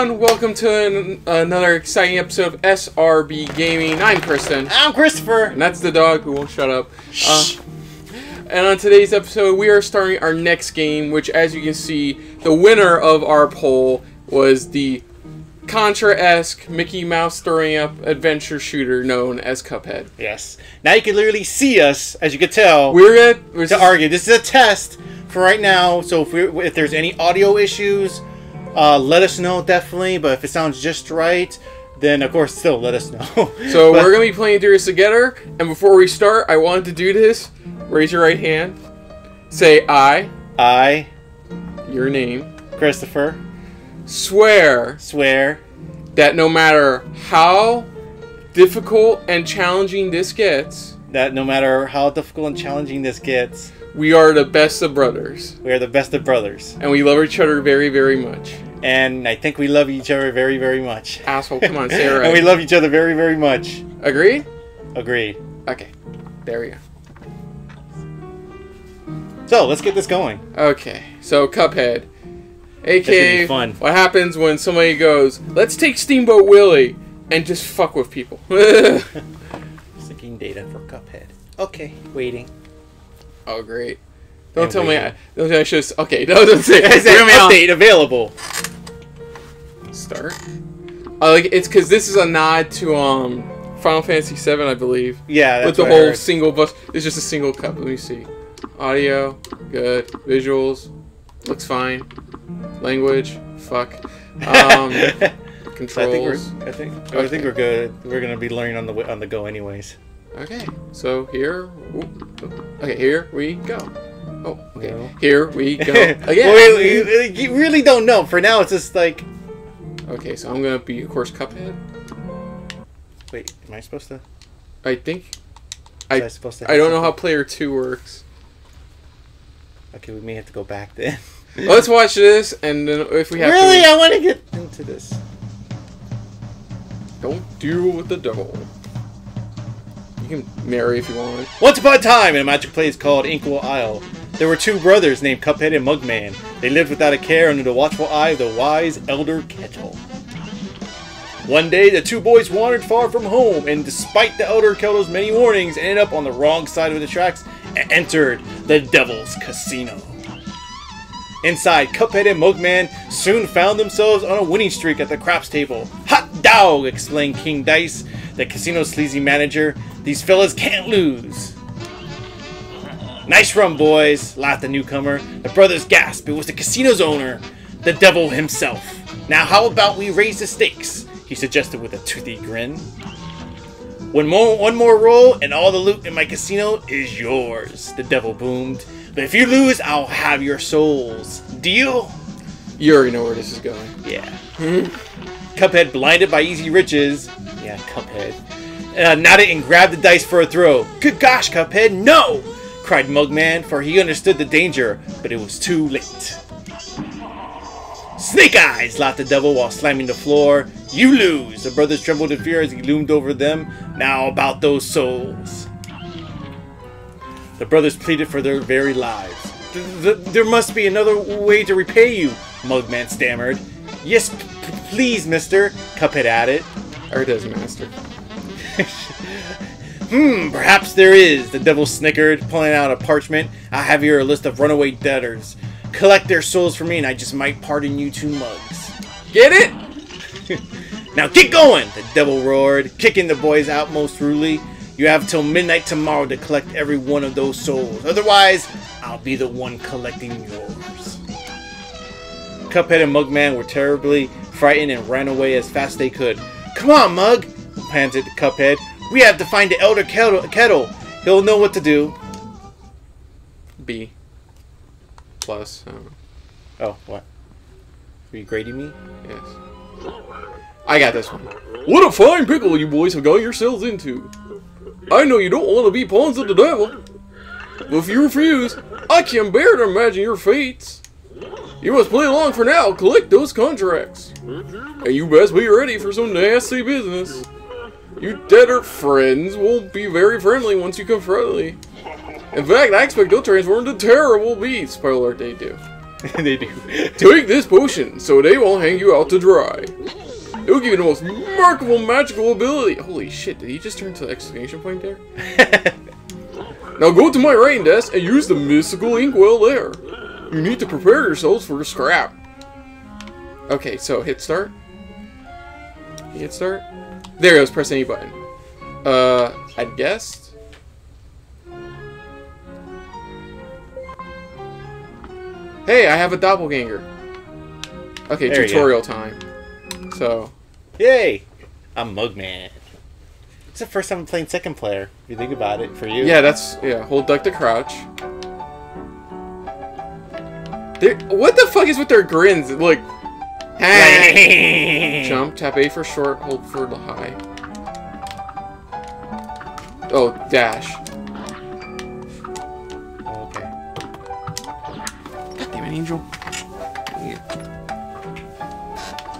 everyone, welcome to another exciting episode of SRB Gaming. I'm Kristen. I'm Christopher. And that's the dog who won't shut up. Shh. And on today's episode, we are starting our next game, which, as you can see, the winner of our poll was the Contra-esque Mickey Mouse throwing up adventure shooter known as Cuphead. Yes. Now you can literally see us, as you can tell. We're gonna argue. This is a test for right now. So if there's any audio issues, let us know, definitely, but if it sounds just right, then of course still let us know. So we're going to be playing through this together, and before we start, I wanted to do this. Raise your right hand. Say I. Your name. Christopher. Swear. That no matter how difficult and challenging this gets. We are the best of brothers. And we love each other very, very much. And I think we love each other very, very much. Asshole, come on, say it right. And we love each other very, very much. Agreed? Agreed. Okay, there we go. So, let's get this going. Okay, so Cuphead. AKA, fun. What happens when somebody goes, let's take Steamboat Willie and just fuck with people. Sticking data for Cuphead. Okay, waiting. Oh, great. Update available. Start. It's because this is a nod to Final Fantasy VII, I believe. Yeah, that's with the whole single bus. It's just a single cup. Let me see. Audio, good. Visuals, looks fine. Language, fuck. Controls. I think we're good. We're gonna be learning on the go, anyways. Okay, so here we go. Oh, okay, no. Here we go again. Well, you really don't know. For now, it's just like. Okay, so I'm gonna be, of course, Cuphead. Wait, am I supposed to? I think. I don't know how player 2 works. Okay, we may have to go back then. Let's watch this, and then if we have. Really, I want to get into this. Don't deal with the devil. You can marry if you want. Once upon a time in a magic place called Inkwell Isle, there were 2 brothers named Cuphead and Mugman. They lived without a care under the watchful eye of the wise Elder Kettle. One day, the 2 boys wandered far from home, and despite the Elder Kettle's many warnings, ended up on the wrong side of the tracks and entered the Devil's Casino. Inside, Cuphead and Mugman soon found themselves on a winning streak at the craps table. Hot dog! Exclaimed King Dice, the casino's sleazy manager. These fellas can't lose. Nice run, boys, laughed the newcomer. The brothers gasped. It was the casino's owner, the devil himself. Now, how about we raise the stakes? He suggested with a toothy grin. One more roll, and all the loot in my casino is yours, the devil boomed. But if you lose, I'll have your souls. Deal? You already know where this is going. Yeah. Cuphead, blinded by easy riches. Yeah, Cuphead. Nodded and grabbed the dice for a throw. Good gosh, Cuphead, no! Cried Mugman, for he understood the danger, but it was too late. Snake eyes! Laughed the devil while slamming the floor. You lose! The brothers trembled in fear as he loomed over them. Now about those souls. The brothers pleaded for their very lives. There must be another way to repay you, Mugman stammered. Yes, please, mister, Cuphead added. Or does, master. Perhaps there is, the devil snickered, pulling out a parchment. I have here a list of runaway debtors. Collect their souls for me, and I just might pardon you 2 mugs. Get it? Now get going, the devil roared, kicking the boys out most rudely. You have till midnight tomorrow to collect every one of those souls. Otherwise, I'll be the one collecting yours. Cuphead and Mugman were terribly frightened and ran away as fast as they could. Come on, Mug, panted Cuphead. We have to find the Elder Kettle. He'll know what to do. B. Plus. Oh, what? Were you grading me? Yes. I got this one. What a fine pickle you boys have got yourselves into. I know you don't want to be pawns of the devil, but if you refuse, I can bear to imagine your fates. You must play along for now, collect those contracts. And you best be ready for some nasty business. You debtor friends won't be very friendly once you come friendly. In fact, I expect they'll transform into terrible beasts. Spoiler alert, they do. They do. Take this potion, so they won't hang you out to dry. It will give you the most remarkable magical ability. Holy shit, did he just turn to the exclamation point there? Now go to my writing desk and use the mystical inkwell there. You need to prepare yourselves for the scrap. Okay, so hit start. Hit start. There it goes, press any button. I guessed. Hey, I have a doppelganger. Okay, there tutorial time. So, yay! I'm Mugman. It's the first time I'm playing second player. If you think about it, for you. Yeah, that's yeah. Hold duck to crouch. They're, what the fuck is with their grins? Like, hey. Jump, tap A for short, hold for the high. Oh, dash. Angel. Yeah.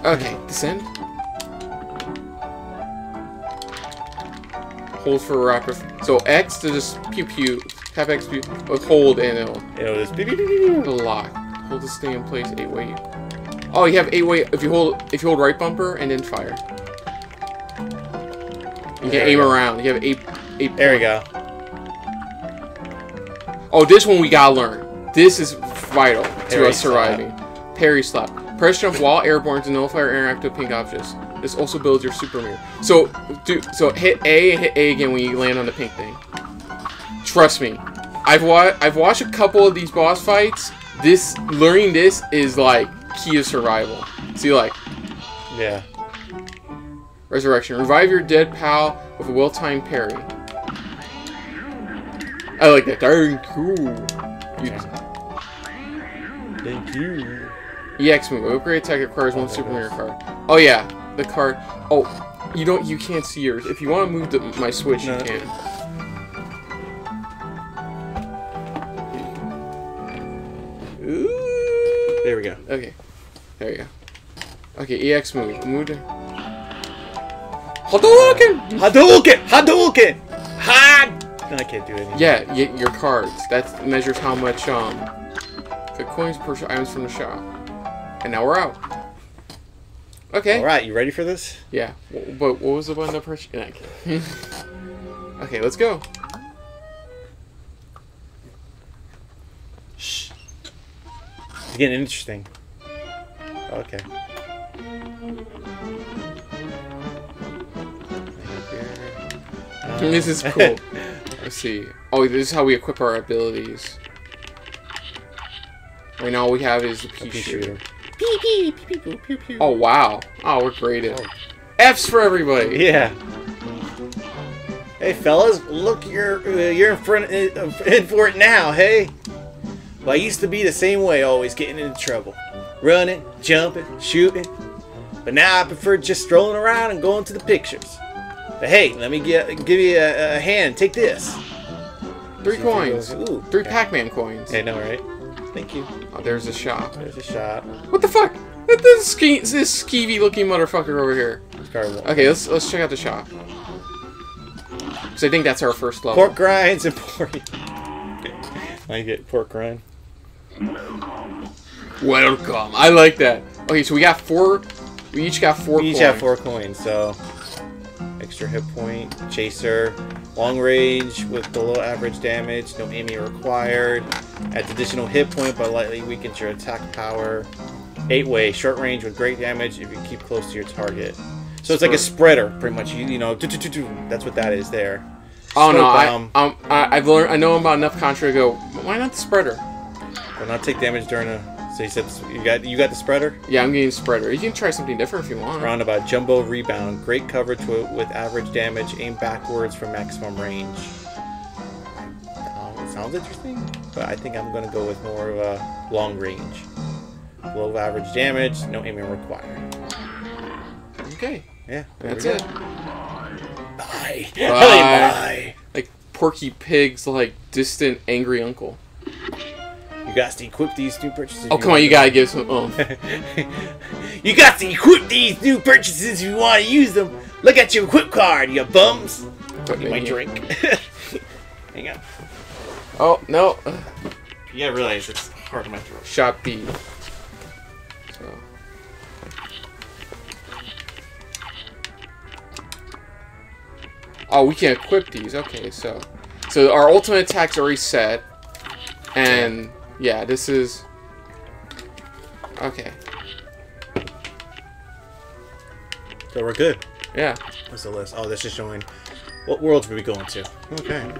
Okay, descend. Hold for rapid. So X to just pew pew. Tap X pew. Hold and it'll just pew pew pew. It'll lock. Hold to stay in place. 8-way. Oh, you have 8-way. If you hold right bumper and then fire. You can aim around. You have eight. There we go. Oh, this one we gotta learn. This is vital to us surviving. Parry slap. Press jump while airborne to nullify or interact with pink objects. This also builds your super mirror. So hit A and hit A again when you land on the pink thing. Trust me, I've watched a couple of these boss fights. Learning this is like key to survival. See, like, yeah. Resurrection. Revive your dead pal with a well-timed parry. I like that. Darn cool. Thank you. EX move. Upgrade attack requires one super mirror card. Oh yeah, the card. Oh, you can't see yours. If you want to move my switch, you can. Ooh. There we go. Okay. There we go. Okay, EX move. Move. Hadouken! Hadouken! Hadouken! No, I can't do anything. Yeah, your cards. That measures how much the coins per items from the shop. And now we're out. Okay. Alright, you ready for this? Yeah. But what was the button that purchased? Okay, let's go. Shh. It's getting interesting. Okay. This is cool. Let's see. Oh, this is how we equip our abilities. Right now all we have is the pea shooter. Pee, pee, pee, pee, pee, pee. Oh wow! Oh, we're great at F's for everybody. Yeah. Hey fellas, look, you're in for it now. Hey. Well, I used to be the same way, always getting into trouble, running, jumping, shooting. But now I prefer just strolling around and going to the pictures. But hey, let me give you a hand. Take this. 3 coins. Ooh, 3 Pac-Man coins. I know, right? Thank you. Oh, there's a shop. There's a shop. What the fuck? This skeevy-looking motherfucker over here. Okay, let's check out the shop. So I think that's our first level. Pork grinds and pork. I get pork rind. Welcome. I like that. Okay, so we got 4. We each got 4 coins. We each have 4 coins. So extra hit point, chaser. Long range with below average damage, no aiming required. Adds additional hit point but lightly weakens your attack power. 8-way, short range with great damage if you keep close to your target. So it's like a spreader, pretty much. You know, that's what that is there. Oh no, I know about enough Contra to go. Why not the spreader? Will not take damage during a. So you said you got the spreader. Yeah, I'm getting spreader. You can try something different if you want. Roundabout jumbo rebound, great coverage with average damage, aim backwards for maximum range. It sounds interesting, but I think I'm gonna go with more of a long range. Low average damage, no aiming required. Okay, yeah, that's it. Bye. Bye. Bye. Like Porky Pig's like distant angry uncle. You got to equip these new purchases. Oh, come on, you got to give some oomph. You got to equip these new purchases if you want to use them. Look at your equip card, you bums. You might drink. Hang on. Oh, no. You got to realize it's Hard in my throat. Shot B. So. Oh, we can equip these. Okay, so our ultimate attack's already set, and yeah, this is okay. So we're good. Yeah. What's the list? Oh, that's just showing what worlds were we going to. Okay.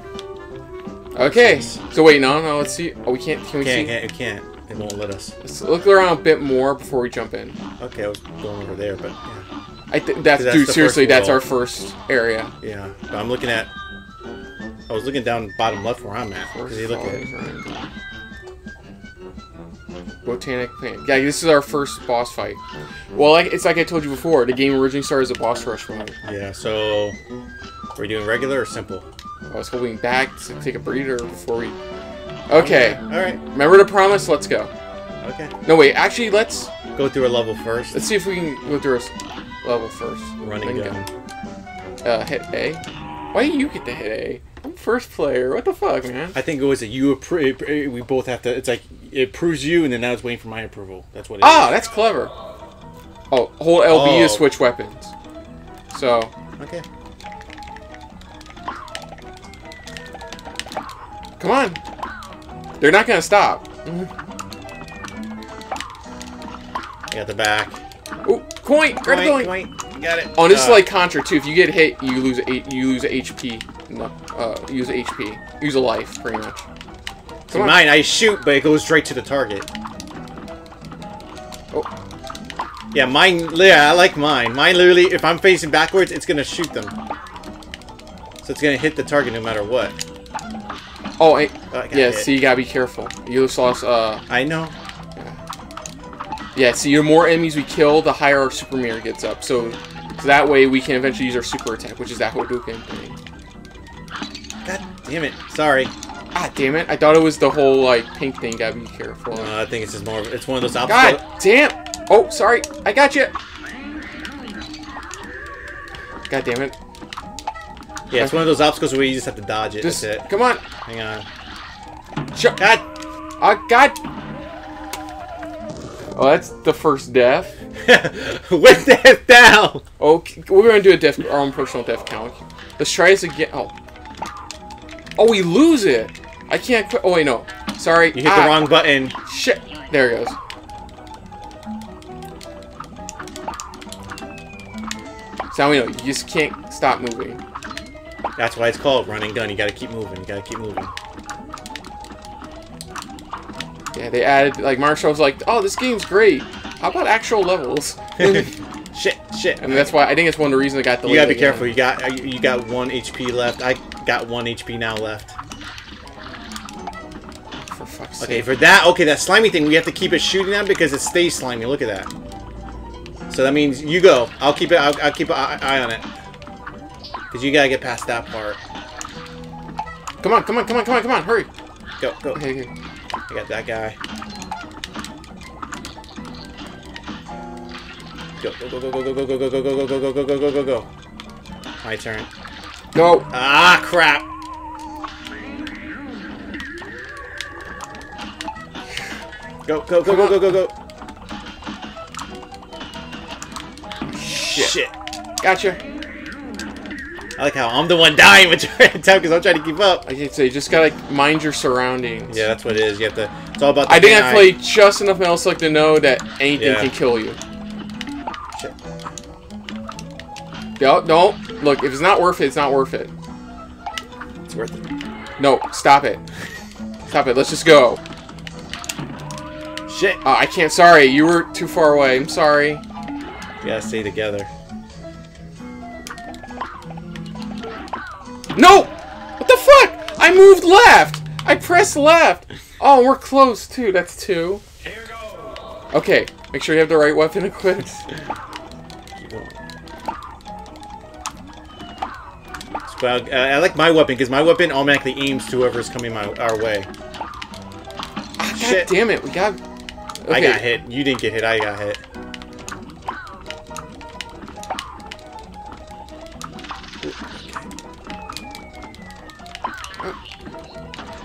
Okay. So wait, no. Let's see. Oh, we can't. Can we see? Can't. It won't let us. Let's look around a bit more before we jump in. Okay, I was going over there, but. Yeah. That's dude, seriously, that's our first area. Yeah, but I'm looking at... I was looking down bottom left where I'm at. Where's he looking at? Right. Botanic plant. Yeah, this is our first boss fight. Well, it's like I told you before, the game originally started as a boss rush mode. Yeah, so... Are we doing regular or simple? I was holding back to take a breather before we... Okay. Alright. Remember the promise? Let's go. Okay. No, wait, actually, let's... Go through a level first. Let's see if we can go through a... level first. Running gun. Hit A. Why do you get to hit A? I'm first player. What the fuck, man? I think it was that you approve. We both have to. It's like it approves you, and then now it's waiting for my approval. That's what it is. Oh, that's clever. Oh, hold LB to switch weapons. So. Okay. Come on. They're not gonna stop. I got the back. Ooh. Coin! Grab the coin! Got it. Oh, this is like Contra too. If you get hit, you lose HP. No, use HP. Use a life, pretty much. Come on. Mine, I shoot, but it goes straight to the target. Oh. Yeah, mine. Yeah, I like mine. Mine literally, if I'm facing backwards, it's gonna shoot them. So it's gonna hit the target no matter what. Oh, yeah. So you gotta be careful. You lost. I know. Yeah, so the more enemies we kill, the higher our super mirror gets up. So that way we can eventually use our super attack, which is that Hadouken thing. God damn it. Sorry. Ah, damn it. I thought it was the whole, like, pink thing. Gotta be careful. No, I think it's just more of... It's one of those obstacles. God damn! Oh, sorry. I got you. God damn it. Yeah, it's one of those obstacles where you just have to dodge it. Just, that's it. Come on. Hang on. God! Oh, God! Oh, that's the first death. With death down. Okay, we're gonna do a death, our own personal death count. Let's try this again. Oh, we lose it. I can't. Oh wait, no. Sorry. You hit the wrong button. Shit. There it goes. So we know you just can't stop moving. That's why it's called running gun. You gotta keep moving. You gotta keep moving. Yeah, they added, like, Mario was like, oh, this game's great. How about actual levels? shit. I mean, that's why, I think it's one of the reasons I got the. You gotta be careful. You got one HP left. I got one HP now left. For fuck's sake. Okay, for that, that slimy thing, we have to keep it shooting at because it stays slimy. Look at that. So that means you go. I'll keep an eye on it. Because you gotta get past that part. Come on. Hurry. Go. Okay. I got that guy. Go. My turn. Go. Ah, crap. Go. Shit. Gotcha. I like how I'm the one dying with your attack because I'm trying to keep up. I can't say, you just gotta mind your surroundings. Yeah, that's what it is. You have to. It's all about. The think I played just enough Metal Slug to know that anything can kill you. Shit. No. Look, if it's not worth it, it's not worth it. It's worth it. No, stop it. Stop it. Let's just go. Shit. I can't. Sorry, you were too far away. I'm sorry. You gotta stay together. No! What the fuck? I moved left! I pressed left! Oh, we're close, too. That's two. Here goes. Okay, make sure you have the right weapon equipped. I like my weapon, because my weapon automatically aims to whoever's coming our way. Ah, shit. God damn it, we got... Okay. I got hit. You didn't get hit, I got hit.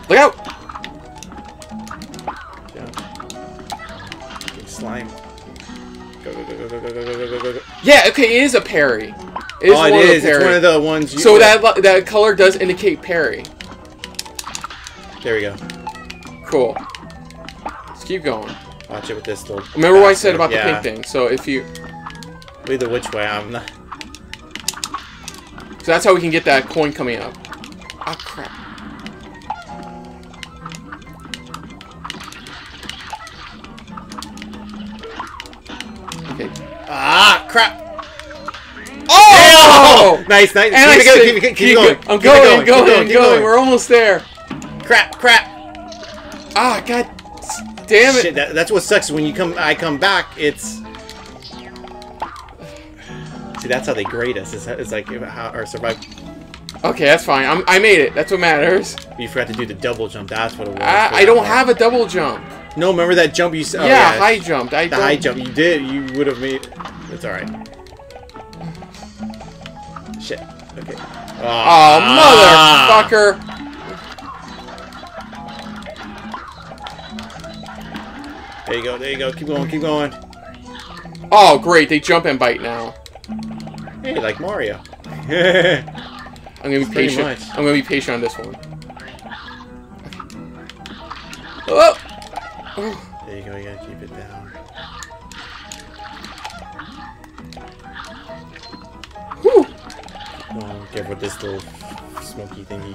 Look out! Yeah. go. Yeah, okay, it is a parry. It is, oh, it is. It's one of the ones you so get. that color does indicate parry. There we go. Cool. Let's keep going. Watch it with this little Remember what I said about the pink thing, so if you... Either which way, I'm not... So that's how we can get that coin coming up. Ah, crap. Okay. Ah, crap! Oh! Ew! Nice, nice. And keep going. I'm going. We're almost there. Crap. Ah, god damn it. Shit, that's what sucks. When you come back, it's... See, that's how they grade us. It's like how our survival. Okay, that's fine. I made it. That's what matters. You forgot to do the double jump. That's what it was. I don't have a double jump. No, remember that jump you said? Oh, yeah, high jump. The high jump. You did. You would have made. It's all right. Shit. Okay. Oh, motherfucker. There you go. There you go. Keep going. Keep going. Oh, great. They jump and bite now. Hey, like Mario. I'm gonna be patient. I'm gonna be patient on this one. Oh! There you go. You gotta keep it down. Whew! Oh, careful with this little smoky thingy.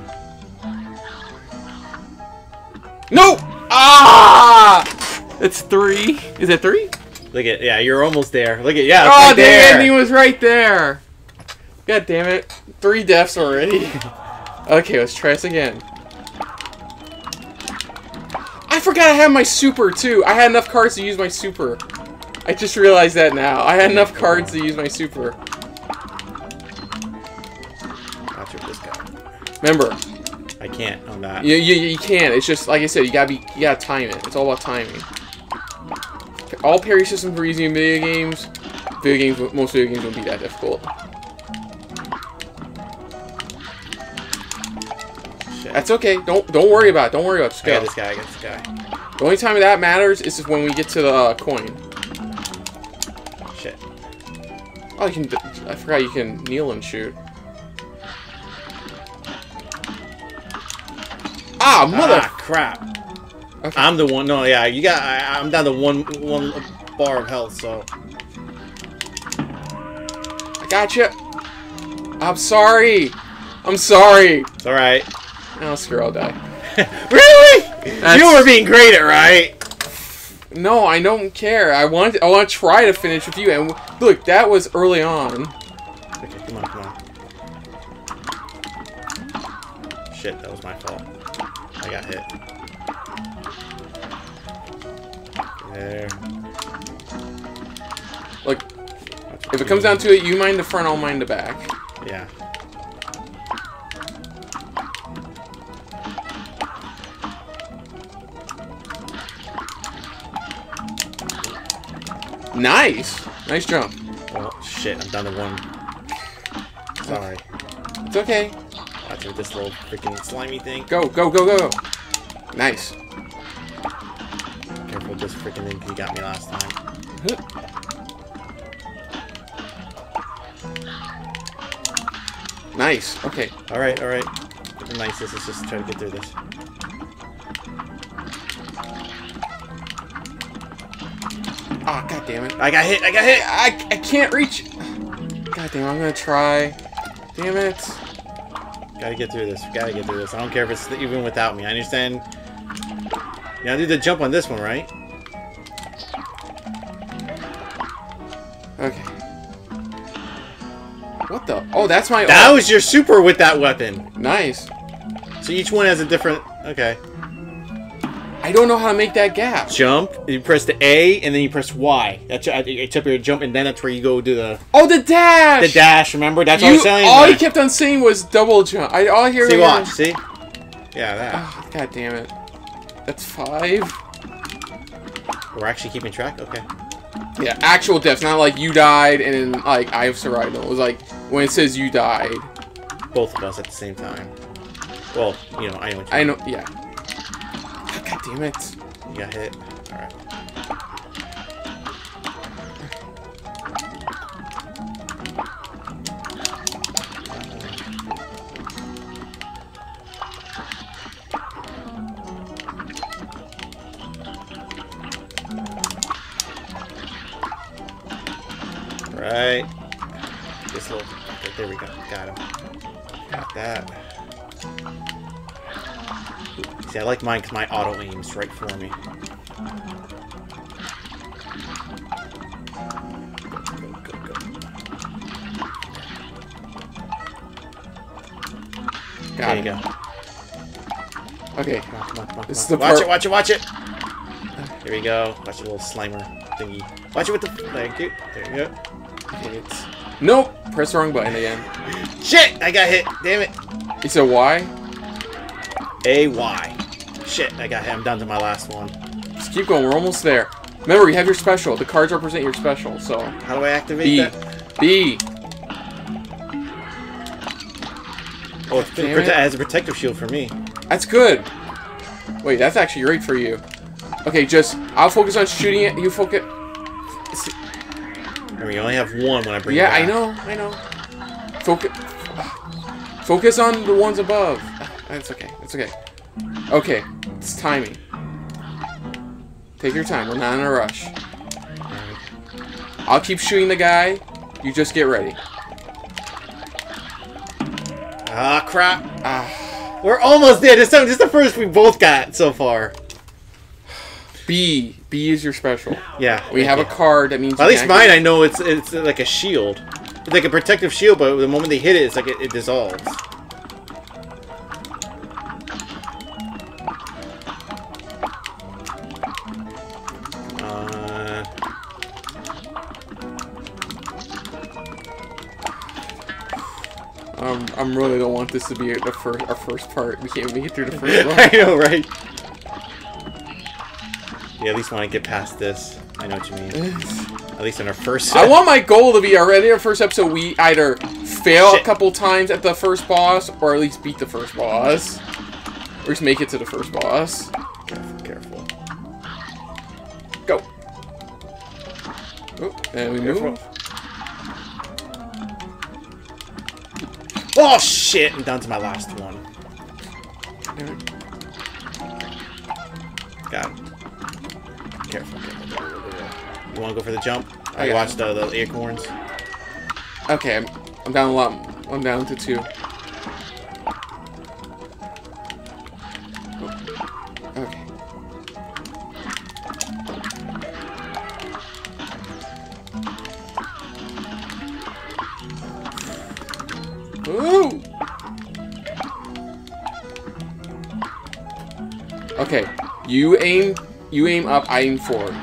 No! Ah! It's 3. Is it 3? Look at, yeah, you're almost there. Look at, yeah. Oh, right there. Andy was right there. God damn it. 3 deaths already. Okay, let's try this again. I forgot I had my super, too. I had enough cards to use my super. I just realized that now. I had enough cards to use my super. Watch with this guy. Remember. I can't on that. You can't. It's just, like I said, you gotta time it. It's all about timing. All parry systems are easy in video games. Most video games won't be that difficult. Shit. That's okay. Don't worry about it. Don't worry about it. Just go. I got this guy. The only time that matters is when we get to the coin. Shit. Oh, you can. I forgot you can kneel and shoot. Ah, mother crap. Okay. I'm the one. No, yeah, you got. I'm down to one bar of health, so. I gotcha. I'm sorry. It's all right. I'll screw. I'll die. Really? That's... You were being great at right. No, I don't care. I want to try to finish with you. And look, that was early on. Okay, come on. Shit, that was my fault. I got hit. There. Look, if it comes down to it, you mind the front, I'll mind the back. Yeah. Nice! Nice jump. Oh, shit, I'm down to 1. Sorry. It's okay. Watch with this little freaking slimy thing. Go. Nice. Careful with this freaking thing, he got me last time. Nice. Okay. All right. Nice. This is just trying to get through this. Ah, oh, god damn it! I got hit. I can't reach. God damn! I'm gonna try. Damn it! Gotta get through this. I don't care if it's even without me. I understand. Yeah, I did the jump on this one, right? Okay. What the? Oh, that's my... That was your super with that weapon. Nice. So each one has a different... Okay. I don't know how to make that gap. Jump. You press the A, and then you press Y. That's except your jump, and then that's where you go do the... Oh, the dash! The dash, remember? That's what I was saying. All you kept on saying was double jump. See? Yeah, that. Oh, god damn it. That's 5. We're actually keeping track? Okay. Yeah, actual deaths, not like you died and then, like, I've survived. It was like, when it says you died. Both of us at the same time. Well, you know, I know what you mean. Yeah. Oh, god damn it. You got hit. Alright. this little pocket. There we go. Got him. Got that. See, I like mine because my auto aims right for me. There you go. Okay. Come on, come on, come on. This is the part. Watch it, watch it, watch it! Here we go. Watch the little slimer thingy. Watch it with the... Thank you. There you go. It's... Nope! Press the wrong button again. Shit! I got hit! Damn it! It's a Y? A Y. Shit, I got hit. I'm down to my last one. Just keep going. We're almost there. Remember, you have your special. The cards represent your special, so... How do I activate that? B. Oh, it has a protective shield for me. That's good. Wait, that's actually great for you. Okay, just... I'll focus on shooting it. You focus... I mean, you only have one when I bring it back. I know. I know. Focus on the ones above. That's okay. That's okay. Okay. It's timing. Take your time. We're not in a rush. I'll keep shooting the guy. You just get ready. Ah, crap. Ah. We're almost there. This is the first we both got so far. B. B is your special. Yeah. We have a card that means... Well, at least mine, I know it's like a shield. It's like a protective shield, but the moment they hit it, it's like it dissolves. I really don't want this to be the first, our first part. We can't make it through the first one. I know, right? Yeah, at least when I get past this, I know what you mean. At least in our first... I want my goal to be already our first episode we either fail a couple times at the first boss, or at least beat the first boss. Or just make it to the first boss. Careful, careful. Go. Oh, and we move. Oh shit! I'm down to my last one. Got him. Careful, careful. You wanna go for the jump? I watched the acorns. Okay, I'm down a lot. I'm down to 2. Okay. Ooh. Okay, you aim up, I aim forward.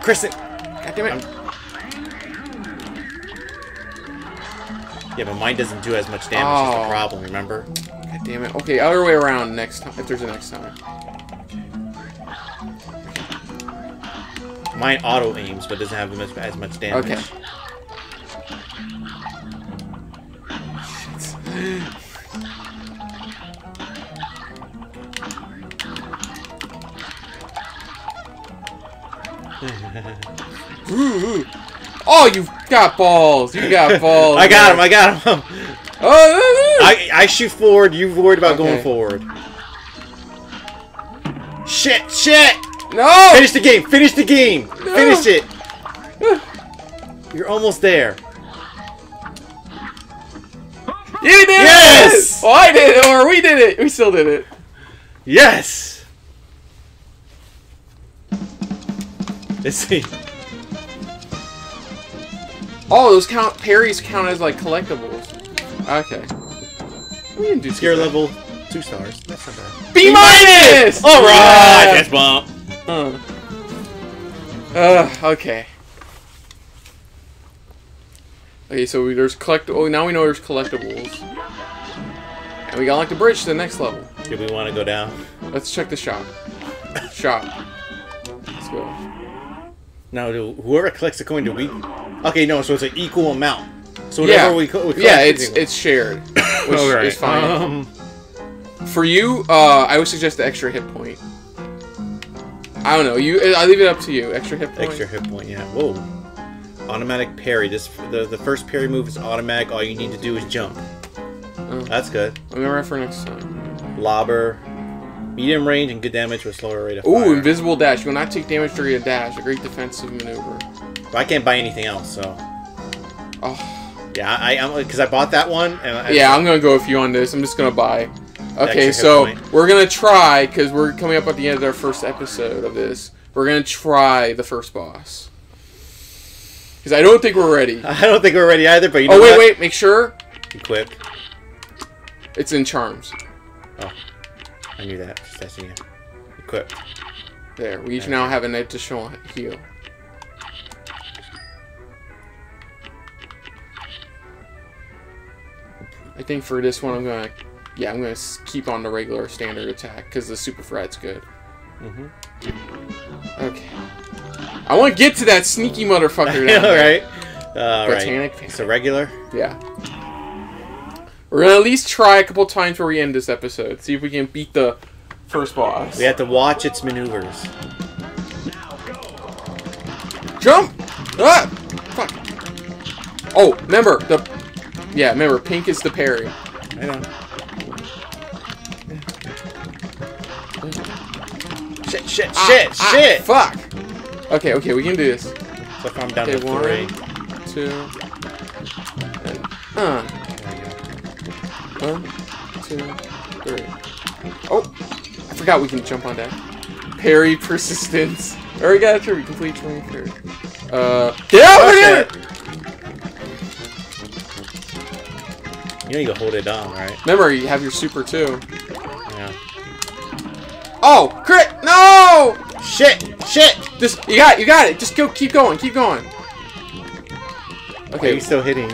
Kristen, God damn it! Yeah, but mine doesn't do as much damage. Is the problem? Remember? God damn it! Okay, other way around next time. If there's a next time. Mine auto aims, but doesn't have as much damage. Okay. Oh, you got balls! You got balls! I got him! I got him! Oh! I shoot forward. You worried about going forward. Shit! Shit! No! Finish the game! Finish the game! No. Finish it! You're almost there. You did it! Oh, I did it, or we did it. We still did it. Yes. Let's see. Oh, those parries count as like collectibles. Okay. We didn't do scare level 2 stars. That's not bad. B-! All right. That's bomb. Okay. Okay, so there's oh, now we know there's collectibles. And we got like the bridge to the next level. Do we want to go down? Let's check the shop. Shop. Let's go. Now, whoever collects the coin, do we... Okay, no, so it's an equal amount. So whatever we collect... Yeah, it's shared. Which is fine. For you, I would suggest the extra hit point. I don't know. I leave it up to you. Extra hit point? Extra hit point, yeah. Whoa. Automatic parry. The first parry move is automatic. All you need to do is jump. Oh. That's good. I'm gonna refer next time. Lobber, medium range and good damage with slower rate of fire. Ooh, invisible dash. You will not take damage during a dash. A great defensive maneuver. But I can't buy anything else, so. Oh. Yeah, because I bought that one. Yeah, I'm gonna go with you on this. I'm just gonna buy. Okay, so we're gonna try, because we're coming up at the end of our first episode of this. We're gonna try the first boss. Because I don't think we're ready. I don't think we're ready either. But you know what? Oh wait, wait, make sure. Equip. It's in charms. Oh, I knew that. That's in here. Equip. There. We each now have an additional heal. I think for this one, I'm gonna, yeah, I'm gonna keep on the regular standard attack because the super frat's good. Mm-hmm. Okay. I want to get to that sneaky motherfucker now. All right. Botanic Panic. So regular. Yeah. We're gonna at least try a couple times where we end this episode. See if we can beat the first boss. We have to watch its maneuvers. Jump! Ah! Fuck! Oh, remember the. Yeah, remember, pink is the parry. I know. Shit, shit, shit, shit! Fuck! Okay, okay, we can do this. So if I'm down to 3. 1, 2... And... 1, 2, 3... Oh! I forgot we can jump on that. Parry persistence. I already got it through. We complete 23. Get over here! You know you can hold it down, right? Remember, you have your super too. Yeah. Oh, crit! No! Shit! Shit! Just you got it. Just go, keep going, keep going. Okay, why are you still hitting?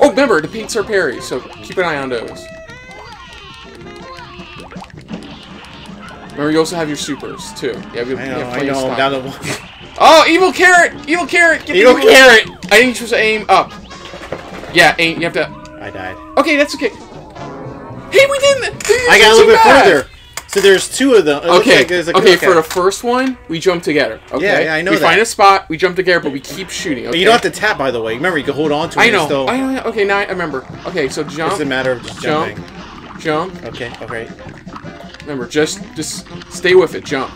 Oh, remember the pinks are parry, so keep an eye on those. Remember, you also have your supers too. Yeah, we have plenty of stuff. I know. Oh, evil carrot! Evil carrot! Get evil carrot! I think you're supposed to aim up. Yeah, you have to... I died. Okay, that's okay. Hey, we didn't... I got a little bit further. So there's two of them. Okay, okay, for the first one, we jump together. Okay? Yeah, I know that. We find a spot, we jump together, but we keep shooting. Okay? But you don't have to tap, by the way. Remember, you can hold on to it. I know. Still... I know. Okay, now I remember. Okay, so jump. It's a matter of just jumping. Jump. Okay, okay. Remember, just stay with it. Jump.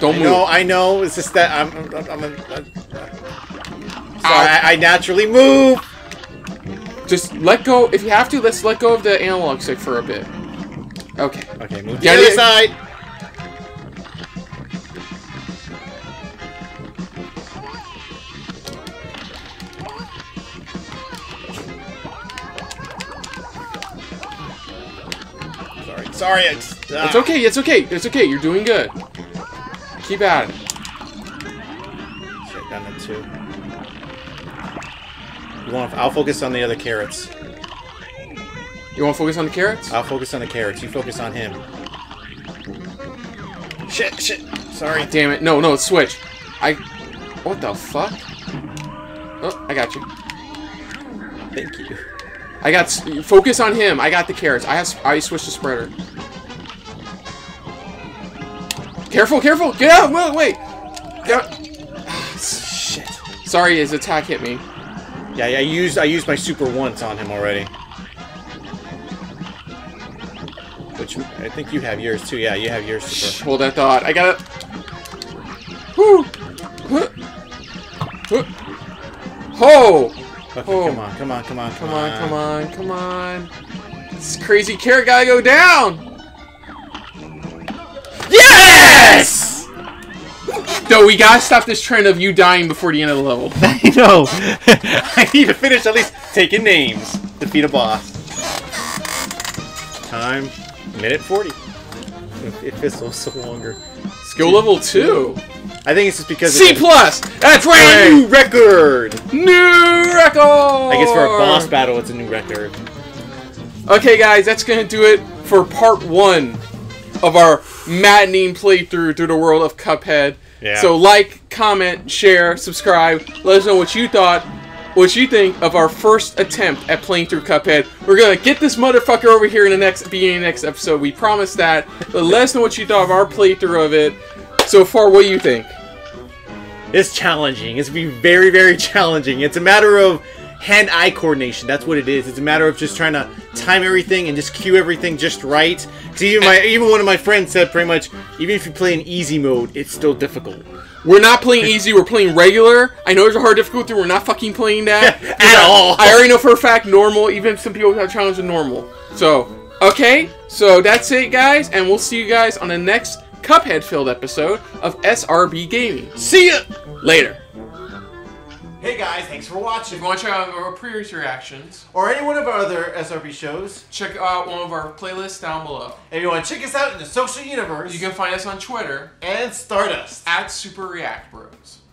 Don't move. No, I know. It's just that I naturally move. Just let go. If you have to, let's let go of the analog stick for a bit. Okay. Okay, move to the other side. Sorry. Sorry. It's okay. It's okay. It's okay. You're doing good. Keep at it. Shit, down to 2. I'll focus on the other carrots. You want to focus on the carrots? I'll focus on the carrots. You focus on him. Shit, shit. Sorry. God damn it. No, no, switch. What the fuck? Oh, I got you. Thank you. Focus on him. I got the carrots. I switched the spreader. Careful, careful. Get out. Wait. Get out. Shit. Sorry, his attack hit me. Yeah, yeah, I used my super once on him already. Which I think you have yours too. Yeah, you have yours. Super. Shh, hold that thought. I got it. Woo! Ho! Okay, oh. Come on! This crazy carrot gotta go down. Yes! No, we gotta stop this trend of you dying before the end of the level. I know. I need to finish at least taking names. Defeat a boss. Time. Minute 40. It feels so longer. Skill level 2. I think it's just because... C+! That's right! New record! New record! I guess for a boss battle, it's a new record. Okay, guys. That's gonna do it for part 1 of our maddening playthrough through the world of Cuphead. Yeah. So like, comment, share, subscribe. Let us know what you think of our first attempt at playing through Cuphead. We're gonna get this motherfucker over here in the next episode. We promise that. But let us know what you thought of our playthrough of it. So far, what do you think? It's challenging. It's gonna be very, very challenging. It's a matter of hand-eye coordination. That's what it is. It's a matter of just trying to time everything and just cue everything just right. Because even one of my friends said pretty much, even if you play in easy mode, it's still difficult. We're not playing easy, we're playing regular. I know there's a hard difficulty, we're not fucking playing that. At all. I already know for a fact normal, even some people have challenged in normal. So, okay, so that's it, guys, and we'll see you guys on the next Cuphead-filled episode of SRB Gaming. See ya! Later. Hey guys, thanks for watching. If you want to check out our previous reactions or any one of our other SRB shows, check out one of our playlists down below. If you want to check us out in the social universe, you can find us on Twitter and Stardust at Super React Bros.